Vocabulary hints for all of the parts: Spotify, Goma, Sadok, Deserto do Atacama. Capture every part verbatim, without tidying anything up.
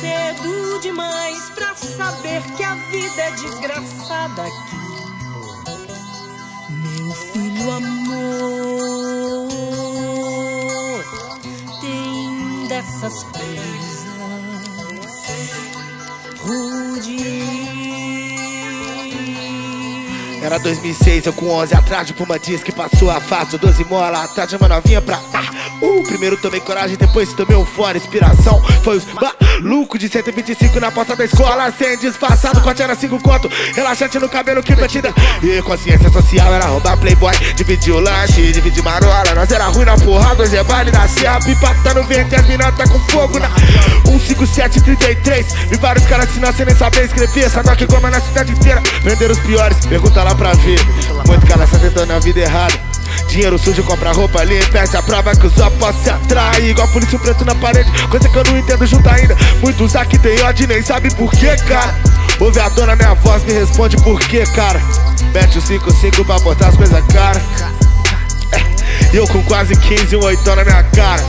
cedo demais pra saber que a vida é desgraçada aqui, meu filho amor. Tem dessas coisas, Rudy. Era dois mil e seis, eu com onze atrás, tipo uma diz que passou a fase, doze mola atrás de uma novinha pra ah, uh, primeiro tomei coragem, depois tomei um fora. Inspiração foi os malucos de cento e vinte e cinco na porta da escola, sem disfarçado, corte era cinco conto, relaxante no cabelo que batida. E consciência social era roubar playboy, dividir o lanche, dividir marola. Nós era ruim na porrada, hoje é baile na serra, pipa tá no vento e as minas tá com fogo na um cinco sete, trinta e três. Vi vários caras ensinando sem nem saber escrever, Sadok e Goma na cidade inteira, venderam os piores, pergunta lá pra ver. Muito cara só tentando a vida errada, dinheiro sujo, compra roupa ali, peça a prova que eu só posso se atrair, igual polícia preto na parede, coisa que eu não entendo junto ainda. Muitos aqui tem ódio, nem sabe por que, cara. Ouve a dona, minha voz me responde por que, cara. Mete o cinco cinco pra botar as coisas cara. E eu com quase quinze, um oitão na minha cara.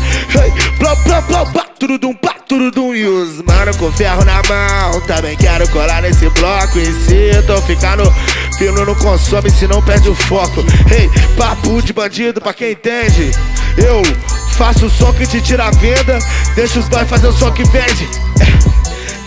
Blá blá blá blá, turudum blá turudum. E os mano com ferro na mão, também quero colar nesse bloco. Incitam ficar no filho, não consome se não perde o foco. Ei, papo de bandido pra quem entende. Eu faço o som que te tira a venda, deixa os boys fazer o som que vende.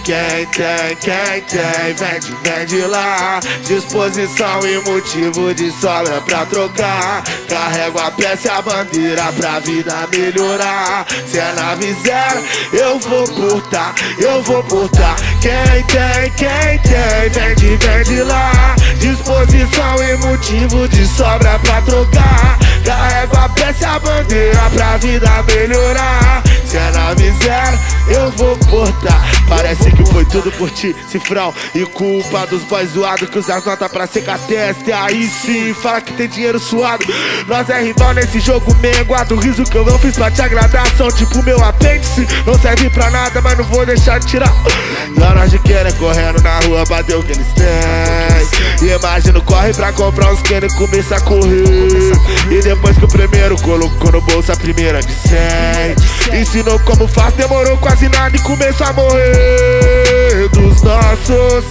Quem tem, quem tem, vende, vende lá. Disposição e motivo de sobra pra trocar. Carrego a peça e a bandeira pra vida melhorar. Se é na miséria, eu vou portar, eu vou portar. Quem tem, quem tem, vende, vende lá. Disposição e motivo de sobra pra trocar. Carrego a peça e a bandeira pra vida melhorar. Se é na miséria, eu vou portar. Parece que foi tudo por ti, cifrão, e culpa dos boys zoados que usam as notas pra secar testa. E aí sim, fala que tem dinheiro suado. Nós é rival nesse jogo, meio guarda o riso que eu não fiz pra te agradar. São tipo meu apêndice, não serve pra nada, mas não vou deixar de tirar. Lá nós de querer correndo na rua, bateu o que eles têm. E imagino, corre pra comprar os quenos e começa a correr. E depois que o primeiro colocou no bolso a primeira de cem, ensinou como faz, demorou quase nada e começou a morrer. Dos nossos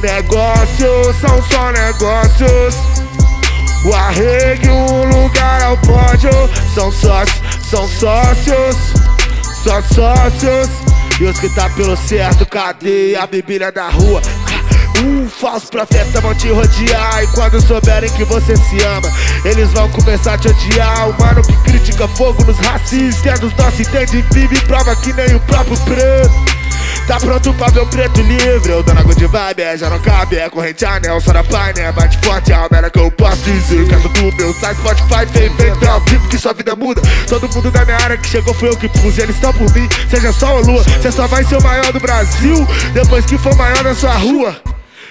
negócios, são só negócios. O arrego e o lugar ao pódio, são sócios, são sócios, só sócios. E os que tá pelo certo, cadê a bebida da rua? Um falso profeta vão te rodear, e quando souberem que você se ama, eles vão começar a te odiar. O mano que critica fogo nos racistas, dos nossos entende, vive e prova que nem o próprio preto. Tá pronto pra ver o preto livre, eu dou na good vibe, é, já não cabe, é corrente anel, só na painel, né? Bate forte, é a merda que eu posso dizer. Caso do meu site, Spotify, vem, vem, vem ao vivo que sua vida muda. Todo mundo da minha área que chegou foi eu que pus, eles estão por mim, seja sol ou lua. Cê só vai ser o maior do Brasil, depois que for maior na sua rua.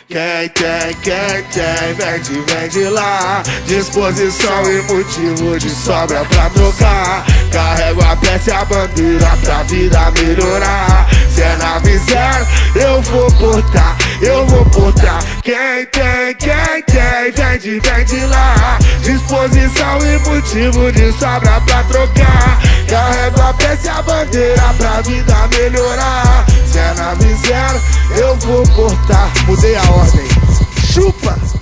Quem tem, quem tem, vende, vende lá. Disposição e motivo de sobra pra trocar. Carrego a peça e a bandeira pra vida melhorar. Se é na miséria, eu vou portar, eu vou portar. Quem tem, quem tem, vende, vende lá. Disposição e motivo de sobra pra trocar. Carrego a peça e a bandeira pra vida melhorar. Se é na miséria, eu vou portar. Mudei a ordem. Chupa!